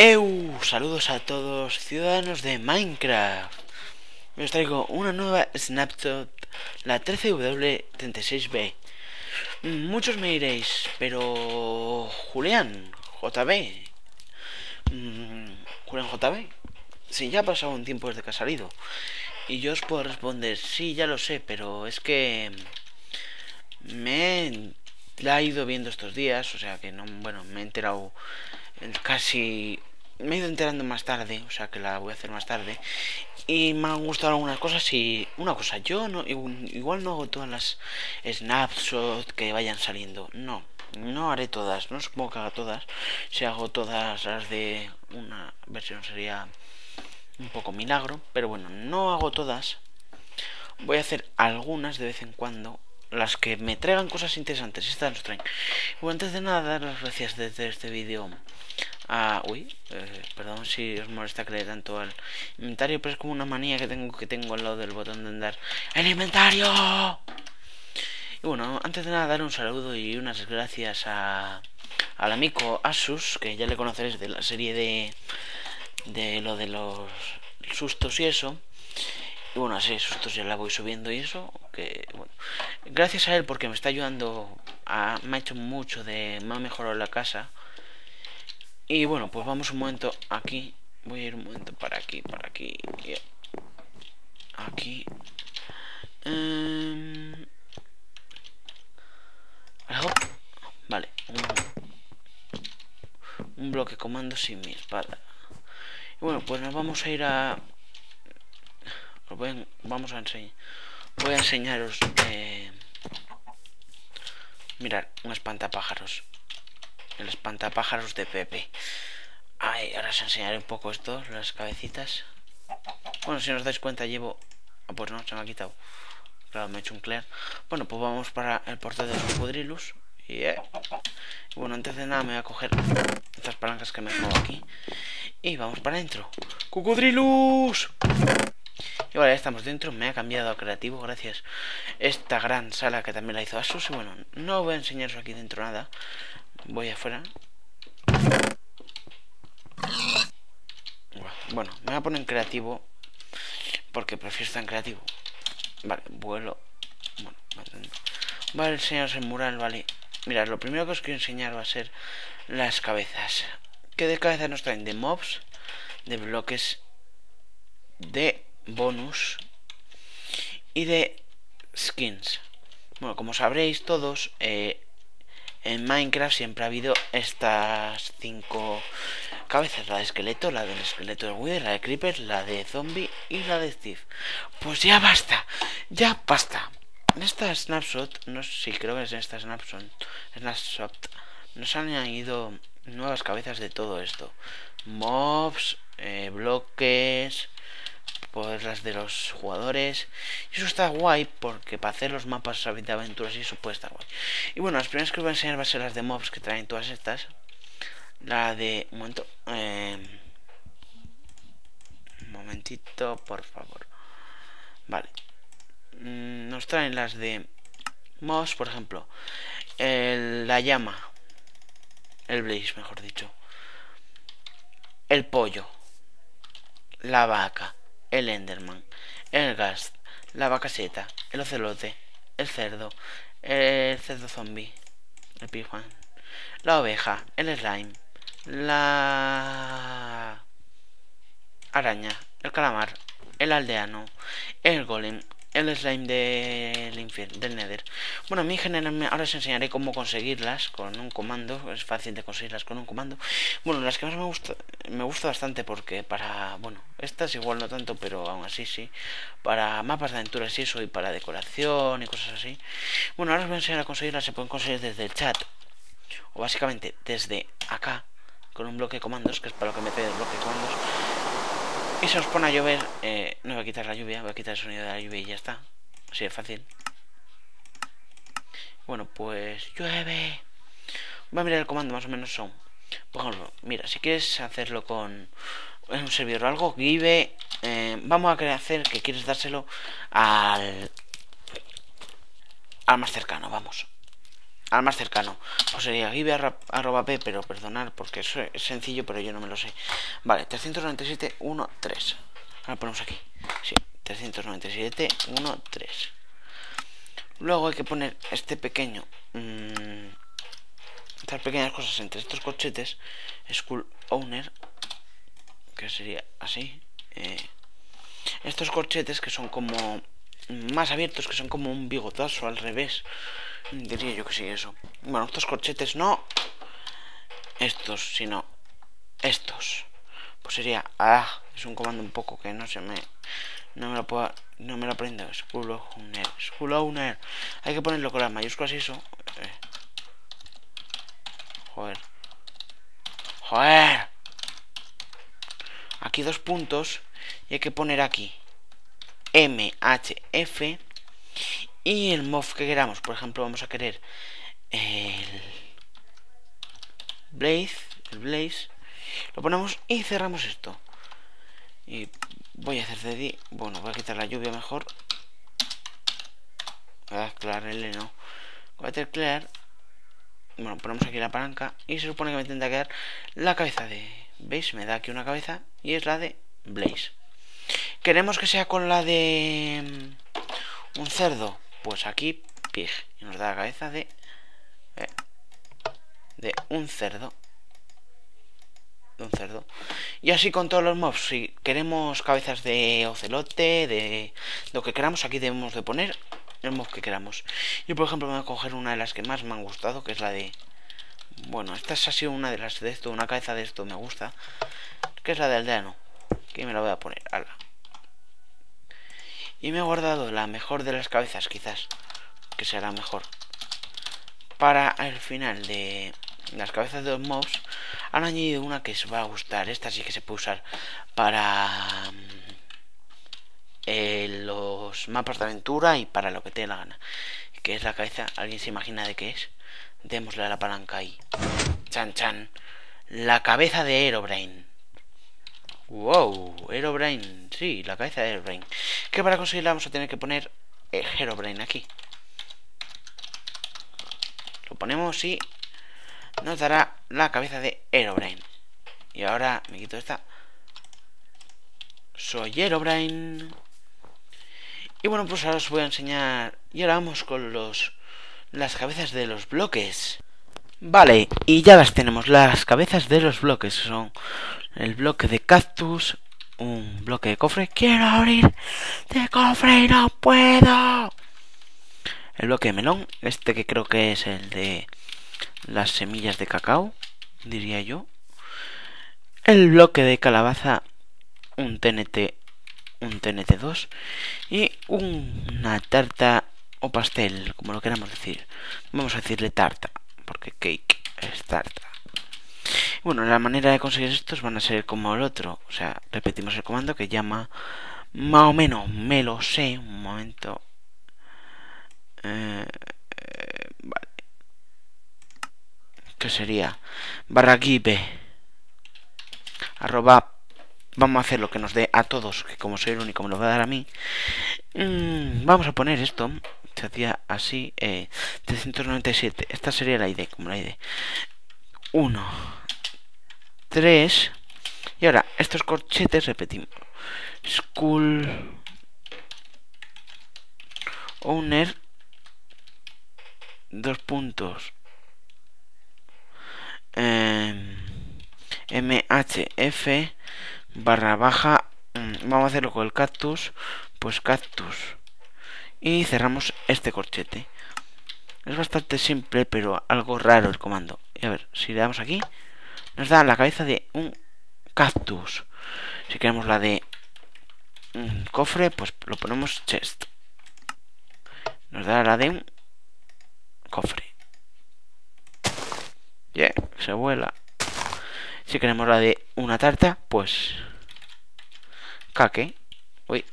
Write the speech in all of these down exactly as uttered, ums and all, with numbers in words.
Eu, saludos a todos ciudadanos de Minecraft. Os traigo una nueva Snapshot, la trece w treinta y seis b. Muchos me diréis, pero Julián J B, mm, Julián J B, si sí, ya ha pasado un tiempo desde que ha salido. Y yo os puedo responder, sí, ya lo sé, pero es que me la he ido viendo estos días, o sea que no, bueno, me he enterado casi... me he ido enterando más tarde, o sea que la voy a hacer más tarde. Y me han gustado algunas cosas y... una cosa, yo no igual no hago todas las snapshots que vayan saliendo. No, no haré todas, no supongo que haga todas. Si hago todas las de una versión sería un poco milagro, pero bueno, no hago todas. Voy a hacer algunas de vez en cuando, las que me traigan cosas interesantes. Estas nos traen. Bueno, antes de nada, dar las gracias desde este vídeo a... uy, eh, perdón si os molesta que le dé tanto al inventario, pero es como una manía que tengo que tengo al lado del botón de andar. ¡El inventario! Y bueno, antes de nada, dar un saludo y unas gracias a al amigo Asus, que ya le conoceréis de la serie de de lo de los sustos y eso. Y bueno, así sustos ya la voy subiendo y eso, que bueno, gracias a él porque me está ayudando a, me ha hecho mucho de, me ha mejorado la casa. Y bueno, pues vamos un momento aquí, voy a ir un momento para aquí, para aquí, aquí. Um... ¿Algo? Vale, un... un bloque comando sin mi espada. Y bueno, pues nos vamos a ir a... vamos a enseñar, voy a enseñaros eh... mirad, un espantapájaros, el espantapájaros de Pepe. Ay, ahora os enseñaré un poco esto, las cabecitas. Bueno, si os dais cuenta llevo... ah, pues no, se me ha quitado, claro, me he hecho un clear. Bueno, pues vamos para el portal de los Cucudrilus. Yeah. Bueno, antes de nada me voy a coger estas palancas que me muevo aquí y vamos para adentro. ¡Cucudrilus! Y vale, ya estamos dentro, me ha cambiado a creativo gracias a esta gran sala que también la hizo Asus. Y bueno, no voy a enseñaros aquí dentro nada, voy afuera. Bueno, me voy a poner en creativo porque prefiero estar en creativo. Vale, vuelo. Bueno, vale, enseñaros el mural, vale. Mirad, lo primero que os quiero enseñar va a ser las cabezas. ¿Qué de cabezas nos traen? De mobs, de bloques, de bonus y de skins. Bueno, como sabréis todos, eh, en Minecraft siempre ha habido estas cinco cabezas: la de esqueleto, la del esqueleto de Wither, la de Creeper, la de Zombie y la de Steve. Pues ya basta, ya basta. En esta snapshot, no sé si creo que es en esta snapshot, snapshot nos han añadido nuevas cabezas de todo esto: mobs, eh, bloques, pues las de los jugadores. Y eso está guay porque para hacer los mapas de aventuras y eso puede estar guay. Y bueno, las primeras que os voy a enseñar van a ser las de mobs, que traen todas estas. La de... un momento, eh... un momentito, por favor. Vale, nos traen las de mobs, por ejemplo, el... la llama, el blaze, mejor dicho, el pollo, la vaca, el enderman, el ghast, la vacaseta, el ocelote, el cerdo, el cerdo zombie, el pijuan, la oveja, el slime, la araña, el calamar, el aldeano, el golem, el slime del infierno, del nether. Bueno, a mí generalmente ahora os enseñaré cómo conseguirlas con un comando. Es fácil de conseguirlas con un comando. Bueno, las que más me gusta, me gusta bastante porque para... bueno, estas igual no tanto, pero aún así sí, para mapas de aventuras y eso, y para decoración y cosas así. Bueno, ahora os voy a enseñar a conseguirlas. Se pueden conseguir desde el chat o básicamente desde acá, con un bloque de comandos, que es para lo que me trae el bloque de comandos. Y se os pone a llover, eh, no voy a quitar la lluvia, voy a quitar el sonido de la lluvia y ya está. Así de fácil. Bueno, pues llueve. Voy a mirar el comando, más o menos son... por ejemplo, mira, si quieres hacerlo con un servidor o algo, give, eh, vamos a hacer que quieres dárselo al... al más cercano, vamos. al más cercano. O sería gibe arroba p, pero perdonar porque eso es sencillo, pero yo no me lo sé. Vale, tres nueve siete uno tres. Ahora ponemos aquí. Sí, tres nueve siete uno tres. Luego hay que poner este pequeño. Mmm, estas pequeñas cosas entre estos corchetes. SkullOwner. Que sería así. Eh, estos corchetes que son como más abiertos, que son como un bigotazo al revés. Diría yo que sí, eso. Bueno, estos corchetes no. Estos, sino estos. Pues sería. Ah, es un comando un poco que no se me. No me lo puedo. No me lo aprendo. SkullOwner. SkullOwner. Hay que ponerlo con las mayúsculas y eso. Eh. Joder. Joder. Aquí dos puntos. Y hay que poner aquí M H F. Y el mod que queramos. Por ejemplo, vamos a querer el Blaze. El Blaze. Lo ponemos y cerramos esto. Y voy a hacer de... Bueno, voy a quitar la lluvia mejor. Voy a aclarar el L, no. Voy a teclear. Bueno, ponemos aquí la palanca. Y se supone que me tendrá que dar la cabeza de... ¿Veis? Me da aquí una cabeza. Y es la de Blaze. ¿Queremos que sea con la de un cerdo? Pues aquí, pig. Y nos da la cabeza de... Eh, de un cerdo. un cerdo y así con todos los mobs. Si queremos cabezas de ocelote, de lo que queramos, aquí debemos de poner el mob que queramos. Yo por ejemplo voy a coger una de las que más me han gustado, que es la de, bueno, esta ha sido una de las de esto, una cabeza de esto me gusta, que es la de aldeano, que me la voy a poner. Ala. Y me he guardado la mejor de las cabezas, quizás que será mejor para el final de las cabezas de los mobs. Han añadido una que os va a gustar. Esta sí que se puede usar para eh, los mapas de aventura y para lo que te dé la gana. Que es la cabeza. ¿Alguien se imagina de qué es? Démosle a la palanca ahí. Chan chan. La cabeza de Herobrine. Wow, Herobrine. Sí, la cabeza de Herobrine. Que para conseguirla vamos a tener que poner eh, Herobrine aquí. Lo ponemos y nos dará la cabeza de Herobrine. Y ahora me quito esta. Soy Herobrine. Y bueno, pues ahora os voy a enseñar. Y ahora vamos con los las cabezas de los bloques. Vale, y ya las tenemos. Las cabezas de los bloques son el bloque de cactus, un bloque de cofre. Quiero abrir de cofre y no puedo. El bloque de melón, este que creo que es el de las semillas de cacao, diría yo. El bloque de calabaza, un T N T, un T N T dos y una tarta o pastel, como lo queramos decir. Vamos a decirle tarta, porque cake es tarta. Bueno, la manera de conseguir estos van a ser como el otro. O sea, repetimos el comando que llama más o menos, me lo sé, un momento. Eh, eh, vale. Que sería barra gibe arroba, vamos a hacer lo que nos dé a todos, que como soy el único me lo va a dar a mí. Mm, vamos a poner esto, se hacía así, eh, trescientos noventa y siete, esta sería la I D, como la I D, uno, tres, y ahora estos corchetes repetimos, SkullOwner, dos puntos, Eh, M H F barra baja, vamos a hacerlo con el cactus, pues cactus, y cerramos este corchete. Es bastante simple, pero algo raro el comando. Y a ver, si le damos aquí, nos da la cabeza de un cactus. Si queremos la de un cofre, pues lo ponemos chest, nos da la de un cofre. Yeah, se vuela. Si queremos la de una tarta, pues cake. Uy,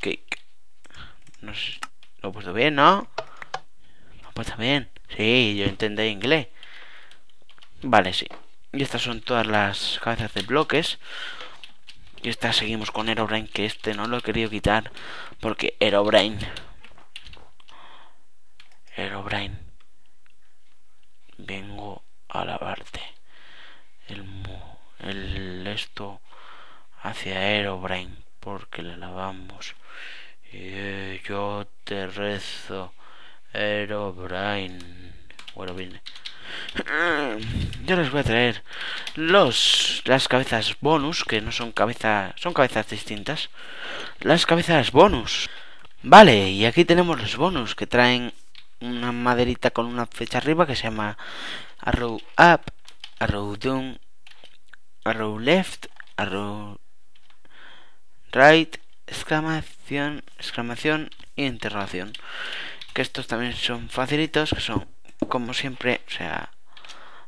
cake. No sé si lo he puesto bien, ¿no? Lo he puesto bien. Sí, yo entendí inglés. Vale, sí. Y estas son todas las cabezas de bloques. Y estas seguimos con Herobrine, que este no lo he querido quitar porque Herobrine. Herobrine. vengo a lavarte el, el esto hacia Herobrine, porque le lavamos. Y yo te rezo, Herobrine. Bueno, bien. Yo les voy a traer los las cabezas bonus, que no son cabezas, son cabezas distintas. Las cabezas bonus. Vale, y aquí tenemos los bonus que traen una maderita con una fecha arriba que se llama Arrow Up, Arrow Down, Arrow Left, Arrow Right, exclamación, exclamación y interrogación. Que estos también son facilitos, que son como siempre, o sea,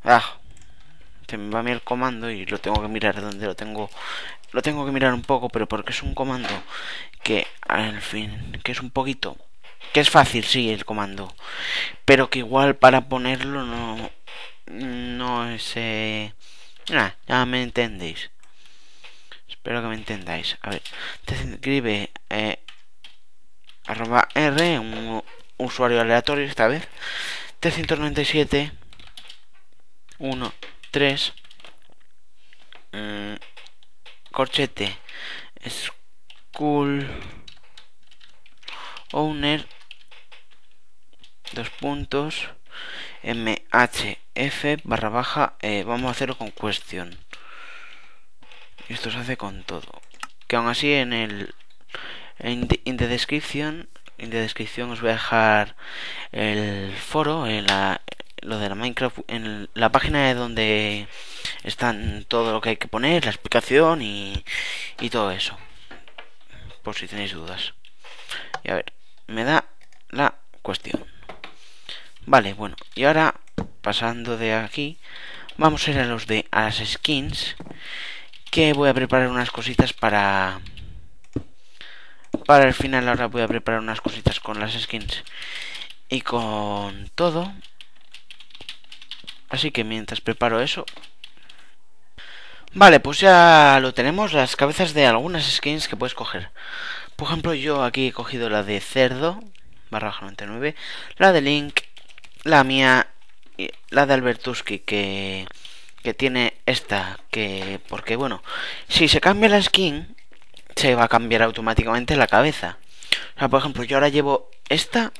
ah, se me va a mí el comando y lo tengo que mirar donde lo tengo, lo tengo que mirar un poco, pero porque es un comando que al fin, que es un poquito, que es fácil, sí, el comando, pero que igual para ponerlo no, no es, eh, nah, ya me entendéis, espero que me entendáis. A ver, te escribe eh, arroba R, un usuario aleatorio esta vez, trescientos noventa y siete, uno, tres, mmm, corchete, SkullOwner, dos puntos, mhf, barra baja, eh, vamos a hacerlo con cuestión. Y esto se hace con todo. Que aún así en el, en the, in the description, en la descripción os voy a dejar el foro, en la, lo de la Minecraft, en la página donde están todo lo que hay que poner, la explicación y, y todo eso, por si tenéis dudas. Y a ver, me da la cuestión. Vale, bueno, y ahora pasando de aquí, vamos a ir a los de a las skins, que voy a preparar unas cositas para... Para el final. Ahora voy a preparar unas cositas con las skins y con todo. Así que mientras preparo eso. Vale, pues ya lo tenemos. Las cabezas de algunas skins que puedes coger. Por ejemplo, yo aquí he cogido la de cerdo, barra noventa y nueve. La de Link. La mía. Y la de Albertuski que, que tiene esta. Que porque bueno, si se cambia la skin, se va a cambiar automáticamente la cabeza. O sea, por ejemplo, yo ahora llevo esta,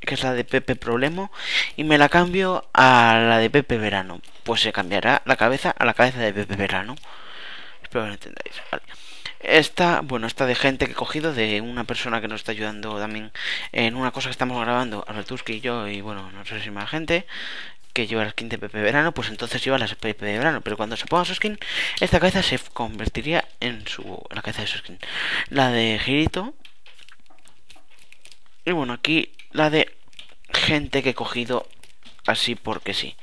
que es la de Pepe Problemo, y me la cambio a la de Pepe Verano. Pues se cambiará la cabeza a la cabeza de Pepe Verano. Espero que lo entendáis. Vale. Esta, bueno, esta de gente que he cogido, de una persona que nos está ayudando también en una cosa que estamos grabando, Albertuski y yo, y bueno, no sé si más gente, que lleva la skin de Pepe Verano, pues entonces lleva la Pepe de Verano, pero cuando se ponga su skin, esta cabeza se convertiría en su en la cabeza de su skin. La de Girito. Y bueno, aquí la de gente que he cogido así porque sí.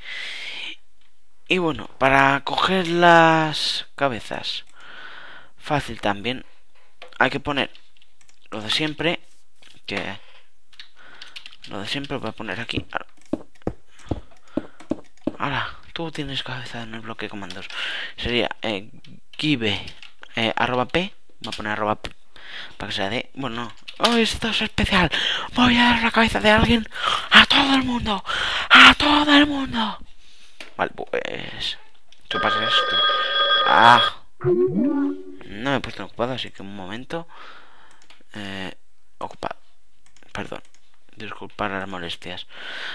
Y bueno, para coger las cabezas, fácil también. Hay que poner lo de siempre, que lo de siempre voy a poner aquí. Ahora, tú tienes cabeza en el bloque de comandos. Sería eh, give eh, arroba p. Voy a poner arroba p para que sea de... Bueno, no. Oh, esto es especial. Voy a dar la cabeza de alguien a todo el mundo. A todo el mundo. Vale, pues... Chupas esto. Ah. No me he puesto en ocupado, así que un momento. Eh, ocupado. Perdón. Disculpad las molestias.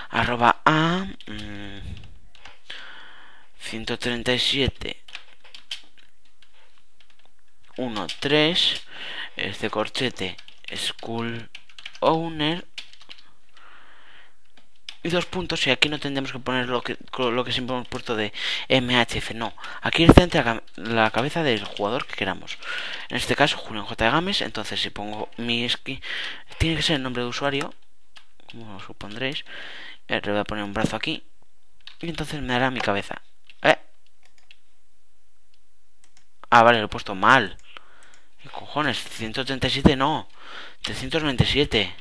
Arroba a... Mmm, ciento treinta y siete, uno, tres, este corchete, SkullOwner y dos puntos. Y aquí no tendremos que poner lo que, lo que siempre hemos puesto de M H F, no, aquí está entre la, la cabeza del jugador que queramos, en este caso Julián J. Games. Entonces si pongo mi skin, tiene que ser el nombre de usuario, como lo supondréis. Le voy a poner un brazo aquí y entonces me dará mi cabeza. Ah, vale, lo he puesto mal. ¿Qué cojones? ciento treinta y siete no. trescientos noventa y siete.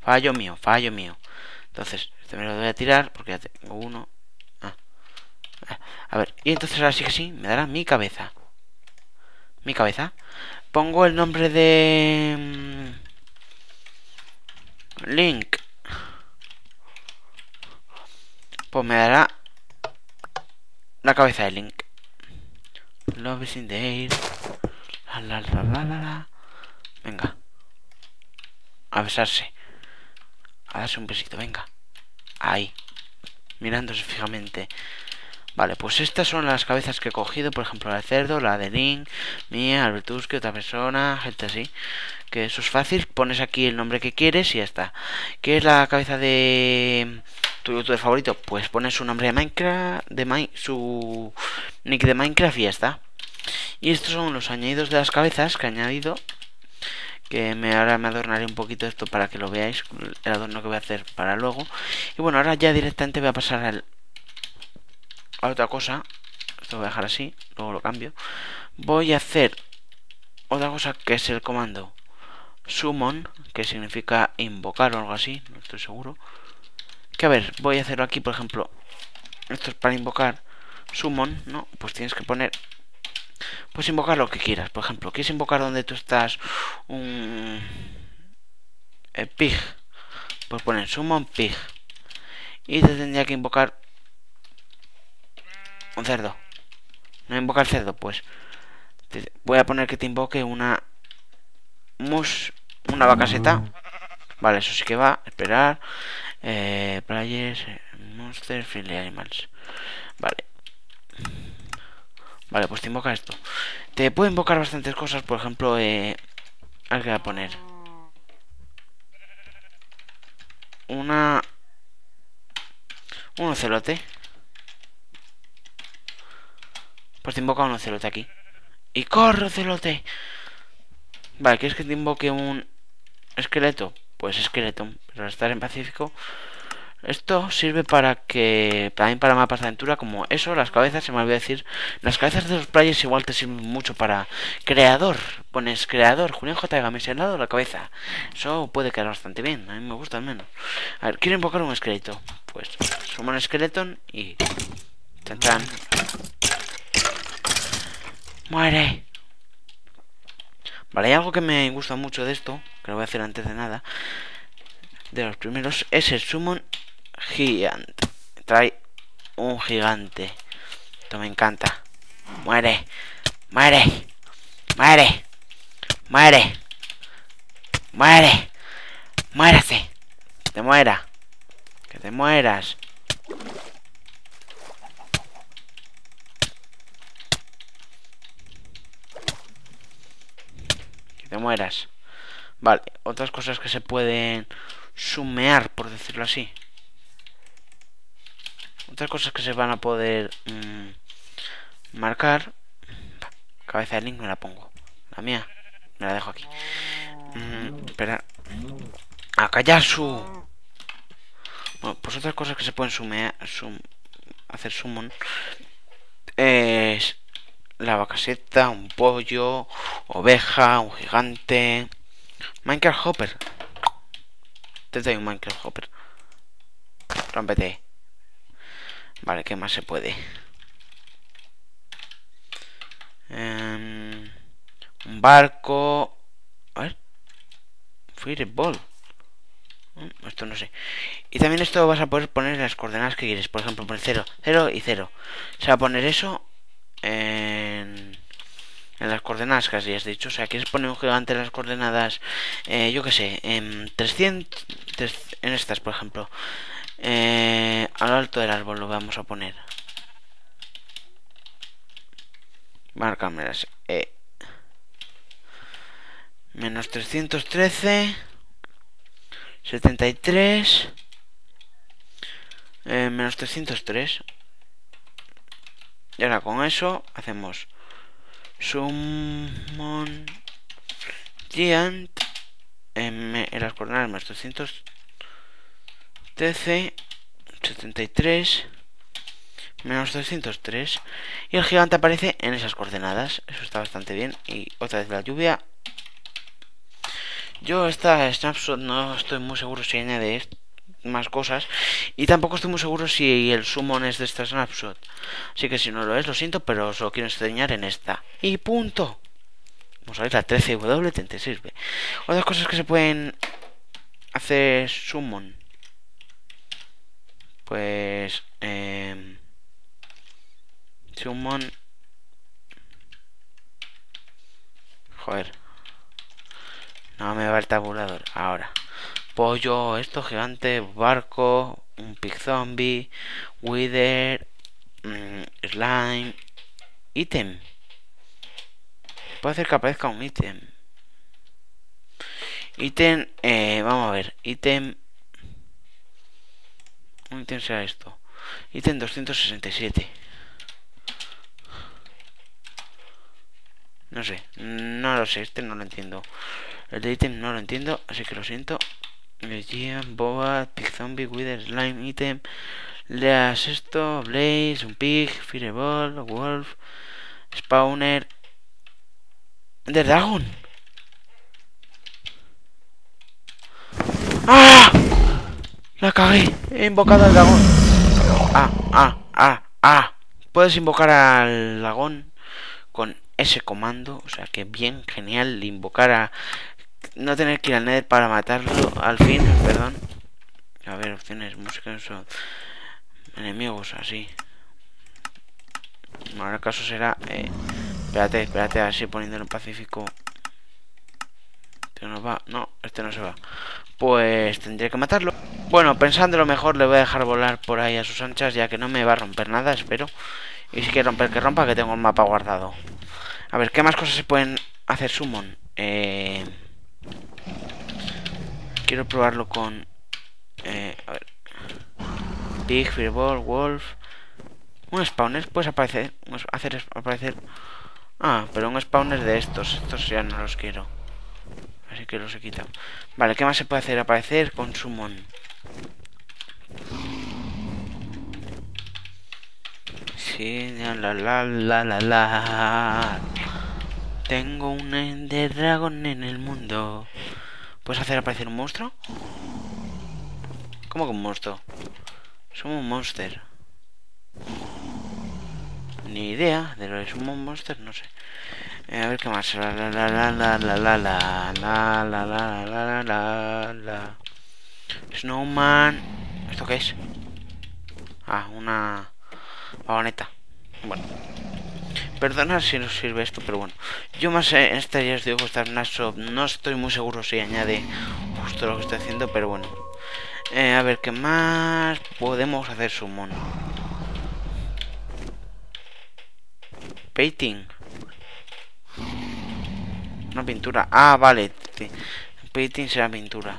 Fallo mío, fallo mío. Entonces, este me lo voy a tirar porque ya tengo uno. Ah. A ver, y entonces ahora sí que sí, me dará mi cabeza. Mi cabeza. Pongo el nombre de... Link. pues me dará la cabeza de Link. Love is in the air. La, la, la, la, la, la. Venga, a besarse, a darse un besito, venga. Ahí, mirándose fijamente. Vale, pues estas son las cabezas que he cogido. Por ejemplo, la de cerdo, la de Link, mía, Albertuski, otra persona, gente así. Que eso es fácil. Pones aquí el nombre que quieres y ya está. ¿Qué es la cabeza de tu youtuber favorito? Pues pones su nombre de Minecraft, de Min- su nick de Minecraft y ya está. Y estos son los añadidos de las cabezas que he añadido. Que me, ahora me adornaré un poquito esto para que lo veáis. El adorno que voy a hacer para luego. Y bueno, ahora ya directamente voy a pasar al... a otra cosa. Esto lo voy a dejar así, luego lo cambio. Voy a hacer otra cosa que es el comando Summon, que significa invocar o algo así, no estoy seguro. Que a ver, voy a hacerlo aquí, por ejemplo. Esto es para invocar Summon, ¿no? Pues tienes que poner, pues invocar lo que quieras. Por ejemplo, ¿quieres invocar donde tú estás un eh, pig? Pues poner Summon pig. Y te tendría que invocar un cerdo. No invoca el cerdo, pues te voy a poner que te invoque una mus, una vacaseta. Vale, eso sí que va. Esperar. Eh, players, monsters, friendly animals. Vale. Vale, pues te invoca esto. Te puede invocar bastantes cosas. Por ejemplo, eh, a ver qué voy a poner. Una... un ocelote. Pues te invoca un ocelote aquí. ¡Y corre, ocelote! Vale, ¿quieres que te invoque un esqueleto? Pues esqueleto. Pero al estar en Pacífico. Esto sirve para que... también para mapas de aventura. Como eso, las cabezas, se me olvidó decir. Las cabezas de los players igual te sirven mucho para... creador. Pones creador. Julián J. Games al lado de la cabeza. Eso puede quedar bastante bien. A mí me gusta al menos. A ver, quiero invocar un esqueleto. Pues suma un esqueleto y... ¡tan, tan! ¡Muere! Vale, hay algo que me gusta mucho de esto, que lo voy a hacer antes de nada. De los primeros, es el Summon Gigant. Trae un gigante. Esto me encanta. ¡Muere! ¡Muere! ¡Muere! ¡Muere! ¡Muere! ¡Muérase! ¡Que te muera! ¡Que te mueras! Te mueras. Vale, otras cosas que se pueden sumear, por decirlo así. Otras cosas que se van a poder mmm, marcar. Cabeza de Link me la pongo. La mía me la dejo aquí. Mm, espera. ¡A callar su! Bueno, pues otras cosas que se pueden sumear, sum, hacer summon es... la vacaseta, un pollo, oveja, un gigante. Minecraft Hopper. Te doy un Minecraft Hopper. Rómpete. Vale, ¿qué más se puede? Um, un barco. A ver. Fireball. Esto no sé. Y también esto vas a poder poner las coordenadas que quieres. Por ejemplo, poner cero, cero y cero. Se va a poner eso En, en las coordenadas que has dicho. O sea, quieres poner un gigante en las coordenadas, eh, yo que sé, en trescientos, en estas, por ejemplo, eh, al alto del árbol lo vamos a poner. Marcámelas. eh. Menos trescientos trece, setenta y tres, eh, menos trescientos tres. Y ahora con eso hacemos Summon Giant en, en las coordenadas más doscientos trece, setenta y tres, menos doscientos tres. Y el gigante aparece en esas coordenadas. Eso está bastante bien. Y otra vez la lluvia. Yo esta Snapshot no estoy muy seguro si añade esto, más cosas, y tampoco estoy muy seguro si el summon es de esta snapshot, así que si no lo es, lo siento, pero os lo quiero enseñar en esta y punto. Vamos a ver la trece w treinta y seis b. Otras cosas que se pueden hacer summon, Pues eh, Summon. Joder, no me va el tabulador. Ahora, pollo, esto gigante, barco, un pig zombie, wither, mmm, slime, ítem. Puedo hacer que aparezca un ítem. Ítem, eh, vamos a ver. Ítem. Un ítem será esto. Ítem doscientos sesenta y siete. No sé, no lo sé, este no lo entiendo. El de ítem no lo entiendo, así que lo siento. Legion, Boba, Pig Zombie, Wither, Slime, ítem. Leas esto, Blaze, un Pig, Fireball, Wolf, Spawner. ¡Ender Dragon! ¡Ah! La cagué, he invocado al dragón. Ah, ah, ah, ah. Puedes invocar al dragón con ese comando, o sea que bien, genial, invocar a... No tener que ir al Nether para matarlo, al fin, perdón. A ver, opciones, música, eso. Enemigos, así. Ahora el caso será... Eh... Espérate, espérate, así poniéndolo en pacífico. Este no va, no, este no se va. Pues tendré que matarlo. Bueno, pensándolo mejor, le voy a dejar volar por ahí a sus anchas, ya que no me va a romper nada, espero. Y si quiere romper, que rompa, que tengo el mapa guardado. A ver, ¿qué más cosas se pueden hacer Summon? Eh... Quiero probarlo con... Eh, a ver... Pig, Fireball, Wolf... Un spawner, puedes aparecer, hacer aparecer... Ah, pero un spawner de estos. Estos ya no los quiero, así que los he quitado. Vale, ¿qué más se puede hacer? Aparecer con Summon. Sí, la la la la la. Tengo un Ender Dragon en el mundo. ¿Puedes hacer aparecer un monstruo? ¿Cómo que un monstruo? Somos un monster. Ni idea de lo que es un monster, no sé. Eh, a ver qué más. La la la la la la la la la la la la la. Snowman. ¿Esto qué es? Ah, una vagoneta. Bueno. Perdonad si no sirve esto, pero bueno. Yo más en este ya os digo estar en Snapshot. No estoy muy seguro si añade justo lo que estoy haciendo, pero bueno. Eh, a ver qué más podemos hacer Summon. Painting. Una pintura. Ah, vale. Painting será pintura.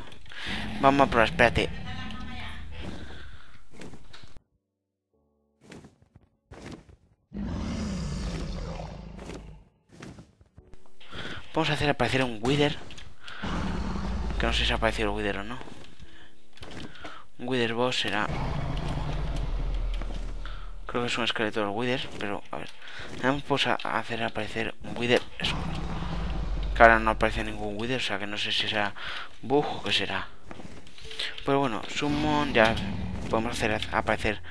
Vamos a probar, espérate. Vamos a hacer aparecer un wither. Que no sé si ha aparecido el wither o no. Un wither boss será... Creo que es un esqueleto del wither, pero a ver. Vamos a hacer aparecer un wither. Eso. Que ahora no aparece ningún wither, o sea que no sé si será bug o qué será. Pero bueno, Summon, ya podemos hacer aparecer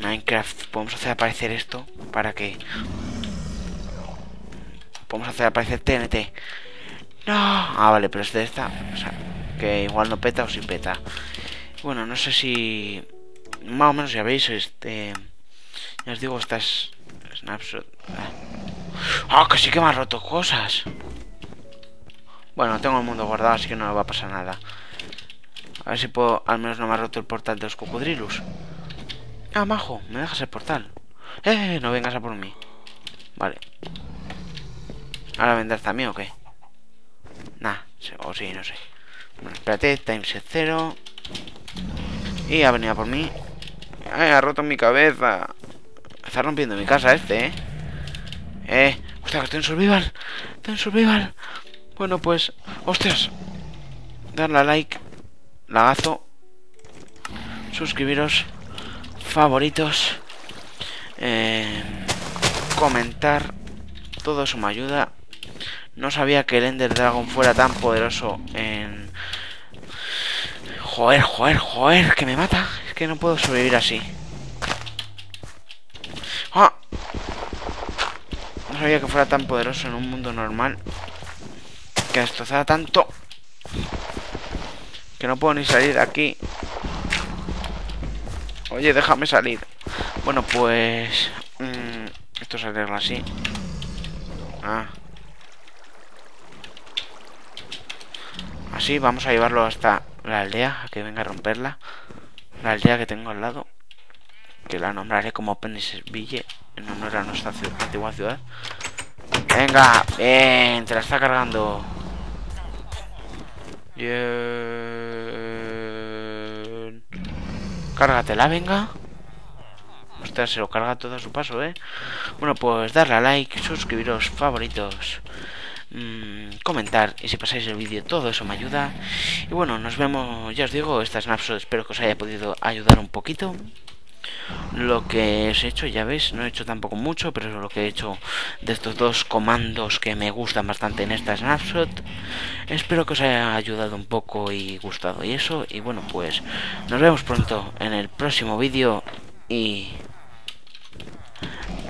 Minecraft. Podemos hacer aparecer esto para que... Podemos hacer aparecer T N T. ¡No! Ah, vale, pero es de esta. O sea, que igual no peta o sí peta. Bueno, no sé si... Más o menos ya veis este... Ya os digo, estas Snapshot. ¡Ah! ¡Oh, que sí que me ha roto cosas! Bueno, tengo el mundo guardado, así que no me va a pasar nada. A ver si puedo... Al menos no me ha roto el portal de los Cucudrilus. Ah, majo, me dejas el portal. ¡Eh! No vengas a por mí. Vale. ¿Ahora vendrás a mí o qué? Nah, o sí, no sé. Bueno, espérate, timeset cero. Y ha venido a por mí. Ay, ha roto mi cabeza. Está rompiendo mi casa este, ¿eh? Eh, hostia, que estoy en survival. Estoy en survival. Bueno, pues, hostias. Darle a like, lagazo. Suscribiros. Favoritos. Eh, comentar. Todo eso me ayuda. No sabía que el Ender Dragon fuera tan poderoso en... Joder, joder, joder, que me mata. Es que no puedo sobrevivir así. ¡Ah! No sabía que fuera tan poderoso en un mundo normal. Que destrozara tanto. Que no puedo ni salir de aquí. Oye, déjame salir. Bueno, pues... Mmm, esto se arregla así. Ah. Así, vamos a llevarlo hasta la aldea, a que venga a romperla. La aldea que tengo al lado, que la nombraré como Pendisville, en honor a nuestra ciudad, antigua ciudad. Venga, ven, te la está cargando. Bien. Cárgatela, venga. Ostras, se lo carga todo a su paso, ¿eh? Bueno, pues darle a like, suscribiros, favoritos, mmm, comentar, y si pasáis el vídeo, todo eso me ayuda. Y bueno, nos vemos, ya os digo, esta Snapshot, espero que os haya podido ayudar un poquito. Lo que os he hecho, ya veis, no he hecho tampoco mucho, pero es lo que he hecho de estos dos comandos que me gustan bastante en esta Snapshot. Espero que os haya ayudado un poco y gustado y eso. Y bueno, pues nos vemos pronto en el próximo vídeo y...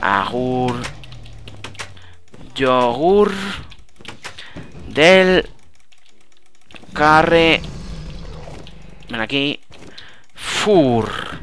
Agur. Yogur del carre. Ven aquí. Fur.